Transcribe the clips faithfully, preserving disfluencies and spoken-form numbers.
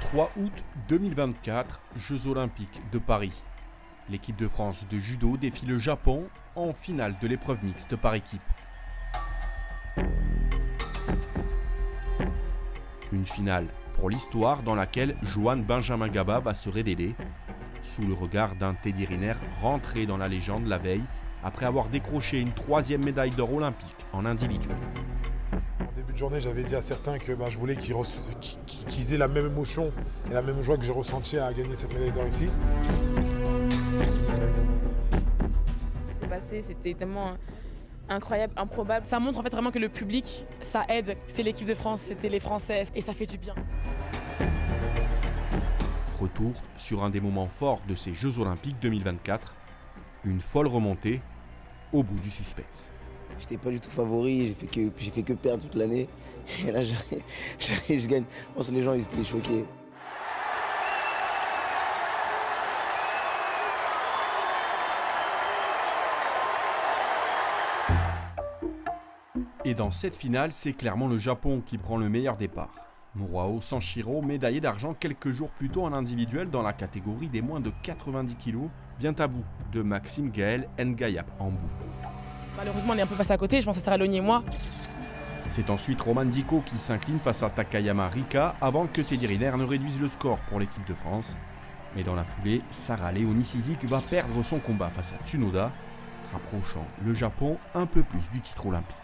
trois août deux mille vingt-quatre, Jeux Olympiques de Paris. L'équipe de France de judo défie le Japon en finale de l'épreuve mixte par équipe. Une finale pour l'histoire dans laquelle Joan-Benjamin Gaba va se révéler sous le regard d'un Teddy Riner rentré dans la légende la veille après avoir décroché une troisième médaille d'or olympique en individuel. En début de journée, j'avais dit à certains que ben, je voulais qu'ils qu'ils aient la même émotion et la même joie que j'ai ressentie à gagner cette médaille d'or ici. Ça s'est passé, c'était tellement incroyable, improbable. Ça montre en fait vraiment que le public, ça aide. C'était l'équipe de France, c'était les Françaises et ça fait du bien. Retour sur un des moments forts de ces Jeux Olympiques deux mille vingt-quatre, une folle remontée au bout du suspense. J'étais pas du tout favori, j'ai fait que, j'ai fait que perdre toute l'année. Et là, j'arrive, je gagne. Je pense que les gens, ils étaient choqués. Et dans cette finale, c'est clairement le Japon qui prend le meilleur départ. Murao Sanshiro, médaillé d'argent quelques jours plus tôt en individuel dans la catégorie des moins de quatre-vingt-dix kilos, vient à bout de Maxime Gaël Ngayap Ambou. Malheureusement, on est un peu passé à côté, je pense à Sarah-Léonie et moi. C'est ensuite Romane Dicko qui s'incline face à Takayama Rika avant que Teddy Riner ne réduise le score pour l'équipe de France. Mais dans la foulée, Sarah-Léonie Cysique va perdre son combat face à Tsunoda, rapprochant le Japon un peu plus du titre olympique.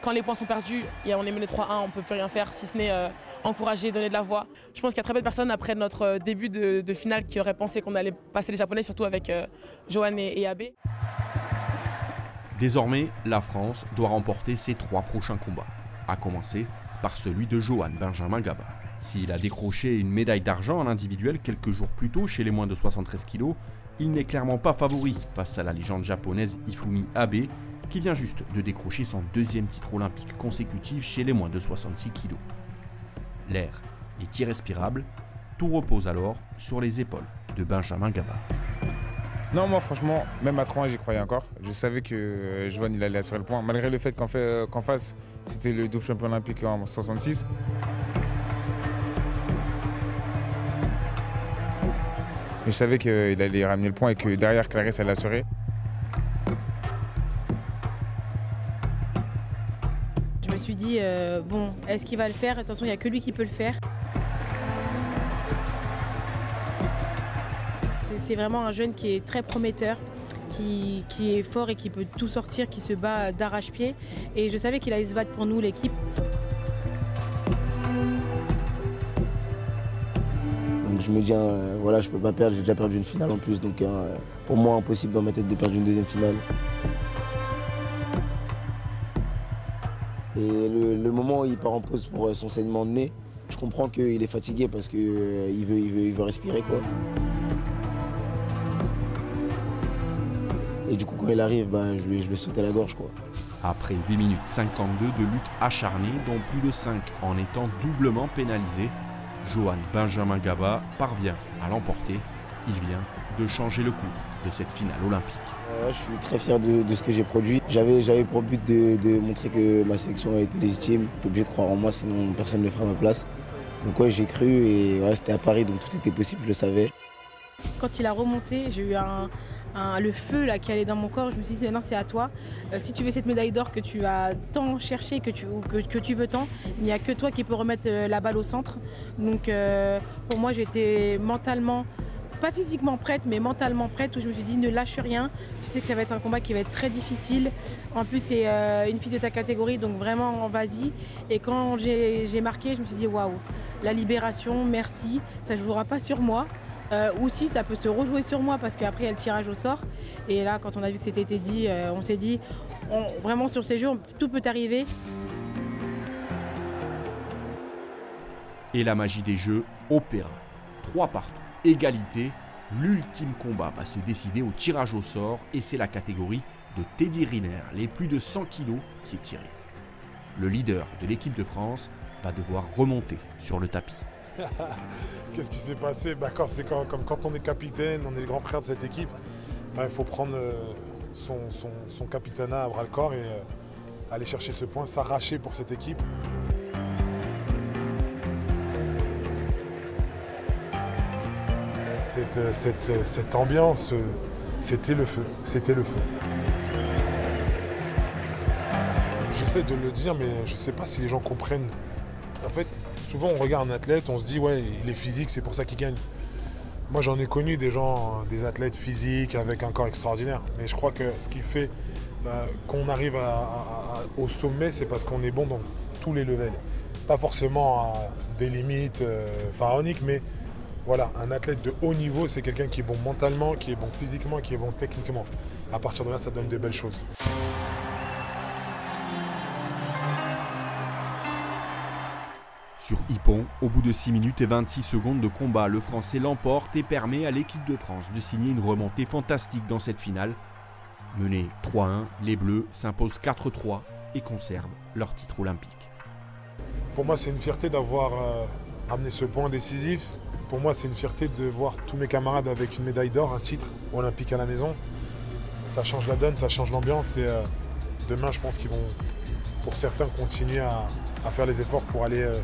Quand les points sont perdus et on est mené trois un, on ne peut plus rien faire si ce n'est euh, encourager, donner de la voix. Je pense qu'il y a très peu de personnes après notre début de, de finale qui auraient pensé qu'on allait passer les Japonais, surtout avec euh, Johan et, et Abe. Désormais, la France doit remporter ses trois prochains combats, à commencer par celui de Joan-Benjamin Gaba. S'il a décroché une médaille d'argent en individuel quelques jours plus tôt chez les moins de soixante-treize kilos, il n'est clairement pas favori face à la légende japonaise Ifumi Abe, qui vient juste de décrocher son deuxième titre olympique consécutif chez les moins de soixante-six kilos. L'air est irrespirable, tout repose alors sur les épaules de Benjamin Gaba. Non, moi franchement, même à trois ans, j'y croyais encore. Je savais que Joan, il allait assurer le point, malgré le fait qu'en fait, qu'en face, c'était le double champion olympique en soixante-six. Je savais qu'il allait ramener le point et que derrière, Clarisse allait assurer. Je me suis dit, euh, bon, est-ce qu'il va le faire? Attention, il n'y a que lui qui peut le faire. C'est vraiment un jeune qui est très prometteur, qui, qui est fort et qui peut tout sortir, qui se bat d'arrache-pied. Et je savais qu'il allait se battre pour nous, l'équipe. Donc je me dis, euh, voilà, je ne peux pas perdre, j'ai déjà perdu une finale en plus. Donc euh, pour moi, impossible dans ma tête de perdre une deuxième finale. Et le, le moment où il part en pause pour son saignement de nez, je comprends qu'il est fatigué parce qu'il euh, veut, il veut, il veut respirer, quoi. Et du coup, quand il arrive, ben, je, lui, je le saute à la gorge, quoi. Après huit minutes cinquante-deux de lutte acharnée, dont plus de cinq en étant doublement pénalisé, Joan-Benjamin Gaba parvient à l'emporter. Il vient de changer le cours de cette finale olympique. Euh, je suis très fier de, de ce que j'ai produit. J'avais pour but de, de montrer que ma sélection a été légitime. Je suis obligé de croire en moi, sinon personne ne le fera à ma place. Donc ouais, j'ai cru et voilà, c'était à Paris, donc tout était possible, je le savais. Quand il a remonté, j'ai eu un, un, le feu là, qui allait dans mon corps. Je me suis dit, maintenant c'est à toi. Euh, si tu veux cette médaille d'or que tu as tant cherchée, que tu, que, que tu veux tant, il n'y a que toi qui peux remettre la balle au centre. Donc euh, pour moi, j'étais mentalement... pas physiquement prête, mais mentalement prête, où je me suis dit ne lâche rien, tu sais que ça va être un combat qui va être très difficile, en plus c'est euh, une fille de ta catégorie, donc vraiment vas-y. Et quand j'ai marqué, je me suis dit waouh, la libération, merci, ça ne jouera pas sur moi, euh, ou si ça peut se rejouer sur moi, parce qu'après il y a le tirage au sort, et là quand on a vu que c'était Teddy, euh, on s'est dit on, vraiment sur ces jeux, on, tout peut arriver. Et la magie des jeux opéra, trois partout. Égalité, l'ultime combat va se décider au tirage au sort et c'est la catégorie de Teddy Riner, les plus de cent kilos, qui est tirée. Le leader de l'équipe de France va devoir remonter sur le tapis. Qu'est-ce qui s'est passé? Bah quand, quand, comme quand on est capitaine, on est le grand frère de cette équipe, bah il faut prendre son, son, son capitanat à bras-le-corps et aller chercher ce point, s'arracher pour cette équipe. cette, cette, cette ambiance, c'était le feu, c'était le feu. J'essaie de le dire, mais je ne sais pas si les gens comprennent. En fait, souvent on regarde un athlète, on se dit ouais, il est physique, c'est pour ça qu'il gagne. Moi j'en ai connu des gens, des athlètes physiques avec un corps extraordinaire, mais je crois que ce qui fait bah, qu'on arrive à, à, au sommet, c'est parce qu'on est bon dans tous les levels. Pas forcément à des limites euh, pharaoniques, mais voilà, un athlète de haut niveau, c'est quelqu'un qui est bon mentalement, qui est bon physiquement, qui est bon techniquement. À partir de là, ça donne des belles choses. Sur Ippon, au bout de six minutes et vingt-six secondes de combat, le Français l'emporte et permet à l'équipe de France de signer une remontée fantastique dans cette finale. Menés trois à un, les Bleus s'imposent quatre à trois et conservent leur titre olympique. Pour moi, c'est une fierté d'avoir euh, amené ce point décisif. Pour moi, c'est une fierté de voir tous mes camarades avec une médaille d'or, un titre olympique à la maison. Ça change la donne, ça change l'ambiance et euh, demain, je pense qu'ils vont, pour certains, continuer à, à faire les efforts pour aller euh,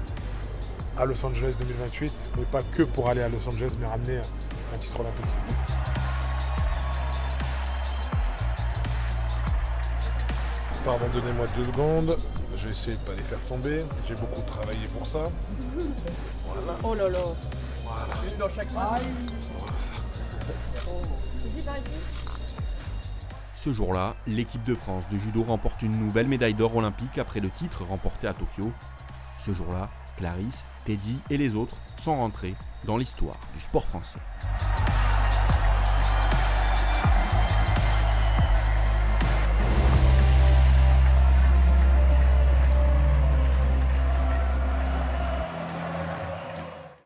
à Los Angeles deux mille vingt-huit, mais pas que pour aller à Los Angeles, mais ramener un titre olympique. Pardon, donnez-moi deux secondes. J'ai essayé de ne pas les faire tomber. J'ai beaucoup travaillé pour ça. Voilà. Oh là là. Voilà. Une dans chaque main. Voilà ça. Oh. Ce jour-là, l'équipe de France de judo remporte une nouvelle médaille d'or olympique après le titre remporté à Tokyo. Ce jour-là, Clarisse, Teddy et les autres sont rentrés dans l'histoire du sport français.